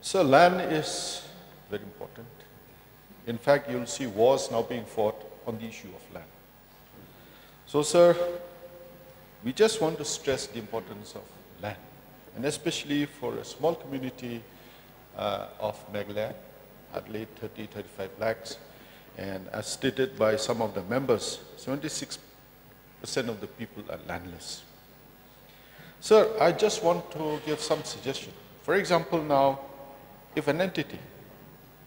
So land is very important. In fact, you'll see wars now being fought on the issue of land. So, sir, we just want to stress the importance of land, and especially for a small community of Meghalaya, at least 30, 35 lakhs, and as stated by some of the members, 76% of the people are landless. Sir, I just want to give some suggestion. For example, now, if an entity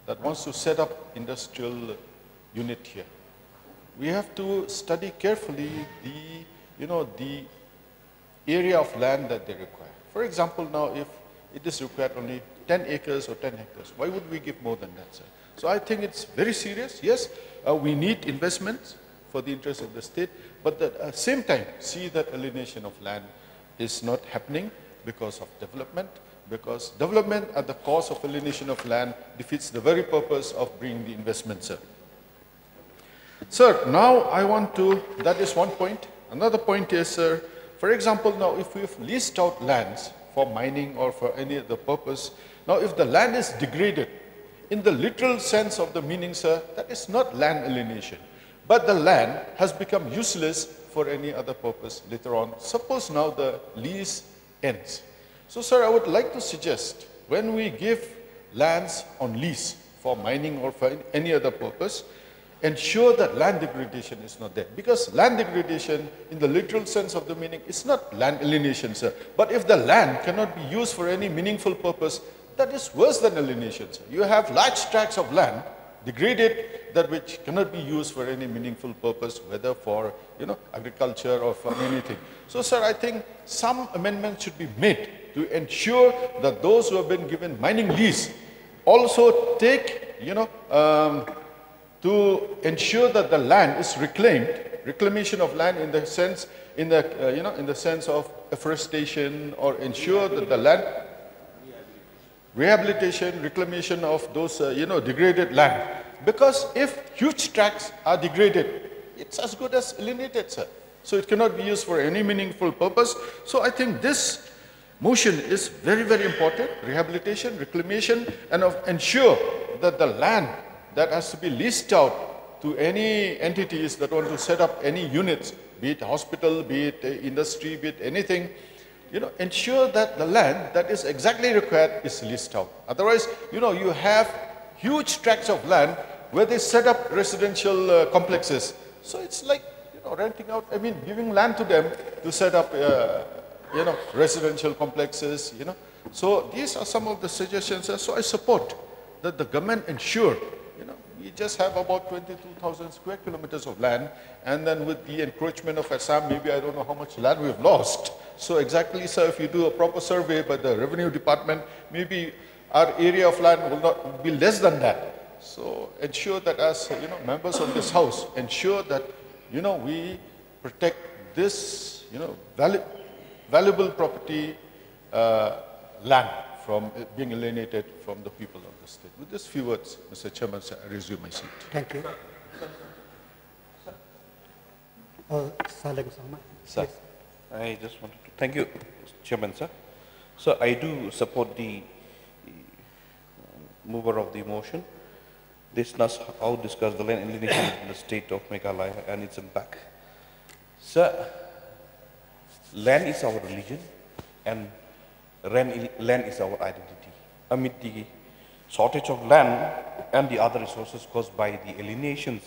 that wants to set up industrial unit here, we have to study carefully the, the area of land that they require. For example, now, if it is required only 10 acres or 10 hectares, why would we give more than that, sir? So I think it's very serious. Yes, we need investments for the interest of the state, but at the same time, see that alienation of land is not happening because of development, because development at the cost of alienation of land defeats the very purpose of bringing the investment, sir. Sir, now I want to, that is one point. Another point is, sir, for example, now if we've leased out lands for mining or for any other purpose, now if the land is degraded, in the literal sense of the meaning, sir, that is not land alienation, but the land has become useless for any other purpose later on. Suppose now the lease ends. So, sir, I would like to suggest when we give lands on lease for mining or for any other purpose, ensure that land degradation is not there. Because land degradation, in the literal sense of the meaning, is not land alienation, sir. But if the land cannot be used for any meaningful purpose, that is worse than alienation, sir. You have large tracts of land, degraded, that which cannot be used for any meaningful purpose, whether for, agriculture or for anything. So, sir, I think some amendments should be made to ensure that those who have been given mining lease also take, to ensure that the land is reclaimed, reclamation of land in the sense, in the sense of afforestation, or ensure that the land rehabilitation, reclamation of those degraded land. Because if huge tracts are degraded, it's as good as alienated, sir. So it cannot be used for any meaningful purpose. So I think this motion is very, very important: rehabilitation, reclamation, and ensure that the land that has to be leased out to any entities that want to set up any units, be it hospital, be it industry, be it anything, ensure that the land that is exactly required is leased out. Otherwise, you have huge tracts of land where they set up residential complexes. So it's like, renting out, giving land to them to set up, residential complexes, So these are some of the suggestions. So I support that the government ensure we just have about 22,000 square kilometers of land, and then with the encroachment of Assam, maybe I don't know how much land we've lost. So exactly, sir, if you do a proper survey by the revenue department, maybe our area of land will not be less than that. So ensure that as members of this house, ensure that we protect this valuable property land from being alienated from the people of the state. With these few words, Mr. Chairman, sir, I resume my seat. Thank you. Sir, I just wanted to thank you, Chairman, sir. So I do support the mover of the motion. This does how discuss the land alienation in the state of Meghalaya and its impact. Sir, land is our religion, and land is our identity. Amid the shortage of land and the other resources caused by the alienations,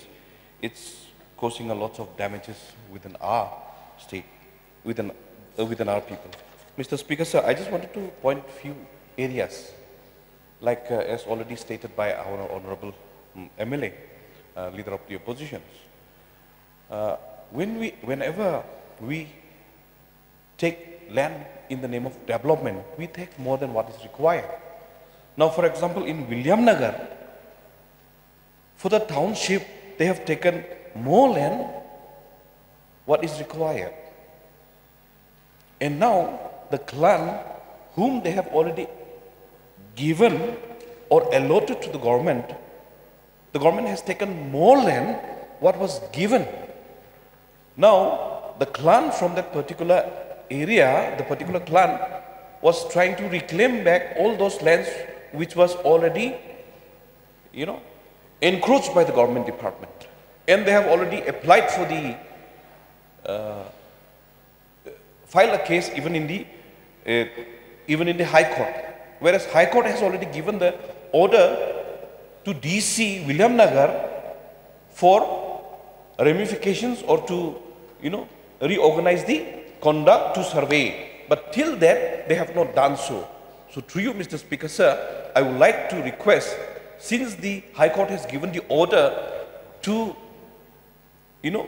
it's causing a lot of damages within our state, within our people. Mr. Speaker, sir, I just wanted to point few areas, like as already stated by our honorable MLA, leader of the opposition. Whenever we take land in the name of development, we take more than what is required. Now, for example, in Williamnagar, for the township, they have taken more land what is required. And now, the clan whom they have already given or allotted to the government has taken more land what was given. Now, the clan from that particular area, the particular clan was trying to reclaim back all those lands which was already, you know, encroached by the government department, and they have already applied for the file a case even in the High Court, whereas High Court has already given the order to DC Williamnagar for ramifications or to, you know, reorganize the conduct to survey. But till that, they have not done so. So through you, Mr. Speaker, sir, I would like to request, since the High Court has given the order to, you know,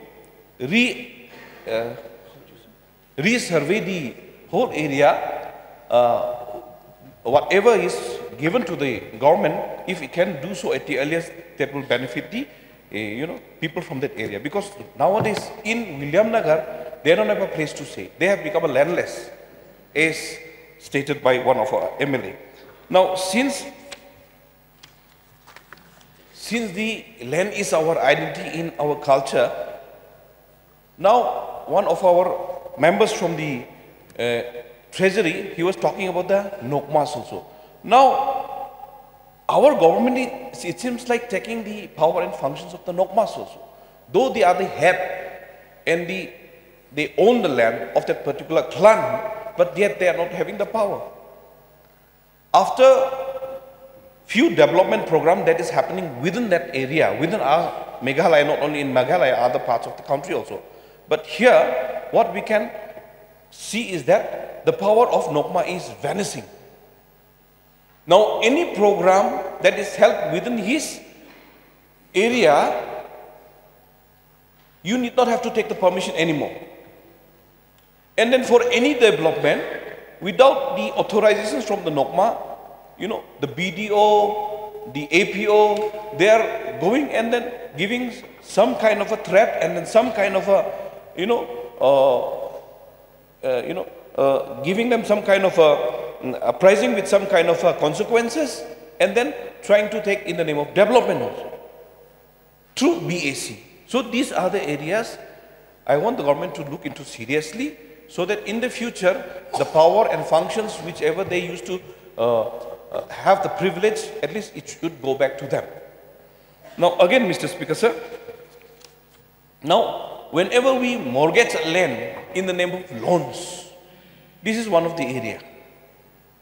resurvey the whole area, whatever is given to the government, if it can do so at the earliest, that will benefit the you know, people from that area. Because nowadays in Williamnagar, they don't have a place to stay. They have become a landless, as stated by one of our MLA. Now, since the land is our identity in our culture, now one of our members from the Treasury, he was talking about the NOKMAS also. Now, our government, it seems like taking the power and functions of the NOKMAS also. Though they are the head and they own the land of that particular clan, but yet they are not having the power. After few development programs that is happening within that area, within our Meghalaya, not only in Meghalaya, other parts of the country also. But here, what we can see is that the power of Nokma is vanishing. Now, any program that is held within his area, you need not have to take the permission anymore. And then for any development, without the authorizations from the Nokma, you know, the BDO, the APO, they are going and then giving some kind of a threat and then some kind of a, you know, giving them some kind of a pricing with some kind of consequences, and then trying to take in the name of development also through BAC. So these are the areas I want the government to look into seriously, so that in the future, the power and functions whichever they used to have the privilege, at least it should go back to them. Now again, Mr. Speaker, sir, now whenever we mortgage land in the name of loans, this is one of the area.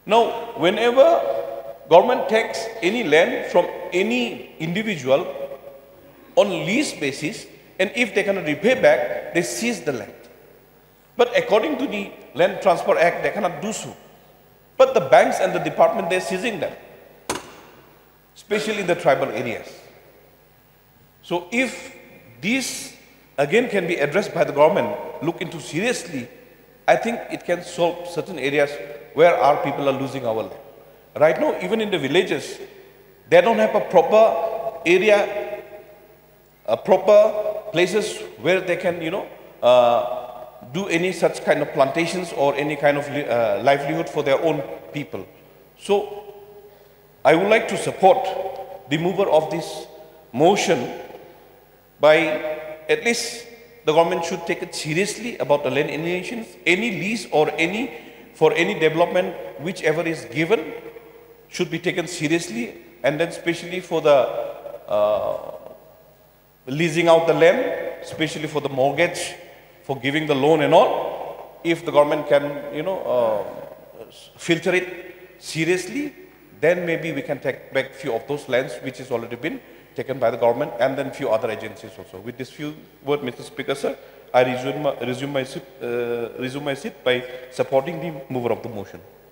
Now whenever government takes any land from any individual on lease basis, and if they cannot repay back, they seize the land. But according to the Land Transport Act, they cannot do so. But the banks and the department, they're seizing them, especially in the tribal areas. So if these again can be addressed by the government, look into seriously, I think it can solve certain areas where our people are losing our land. Right now, even in the villages, they don't have a proper area, a proper places where they can, you know, do any such kind of plantations or any kind of livelihood for their own people. So I would like to support the mover of this motion by at least the government should take it seriously about the land alienation. Any lease or any, for any development whichever is given should be taken seriously, and then especially for the leasing out the land, especially for the mortgage, for giving the loan and all, if the government can, you know, filter it seriously, then maybe we can take back few of those lands which has already been taken by the government and then few other agencies also. With this few word, Mr. Speaker, sir, I resume my seat by supporting the mover of the motion.